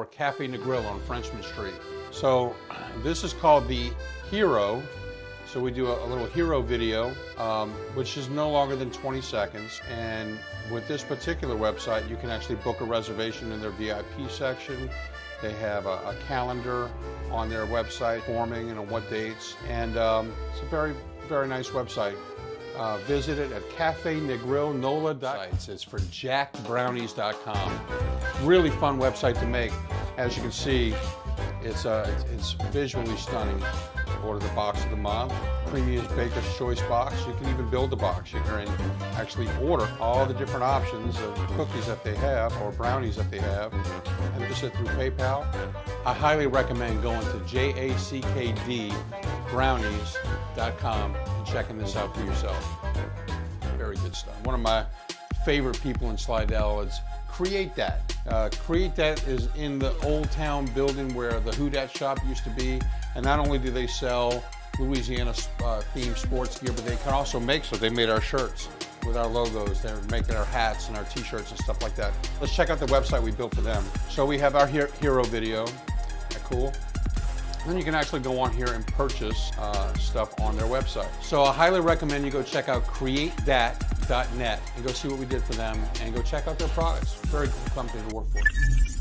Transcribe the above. or Cafe Negril on Frenchman Street. So this is called the Hero. So we do a little hero video, which is no longer than 20 seconds. And with this particular website, you can actually book a reservation in their VIP section. They have a calendar on their website forming, and on what dates. And it's a very, very nice website. Visit it at cafenegrilnola.com. It's for jackbrownies.com. Really fun website to make. As you can see, it's visually stunning. Order the box of the month, Premium Baker's Choice box. You can even build the box. You can actually order all the different options of cookies that they have or brownies that they have and just sit through PayPal. I highly recommend going to jackbrownies.com and checking this out for yourself. Very good stuff. One of my favorite people in Slidell is Create That. Create That is in the old town building where the Who Dat shop used to be. And not only do they sell Louisiana themed sports gear, but they can also make, so they made our shirts with our logos. They're making our hats and our t-shirts and stuff like that. Let's check out the website we built for them. So we have our hero video. That cool? Then you can actually go on here and purchase stuff on their website. So I highly recommend you go check out createthat.net and go see what we did for them and go check out their products. Very cool company to work for.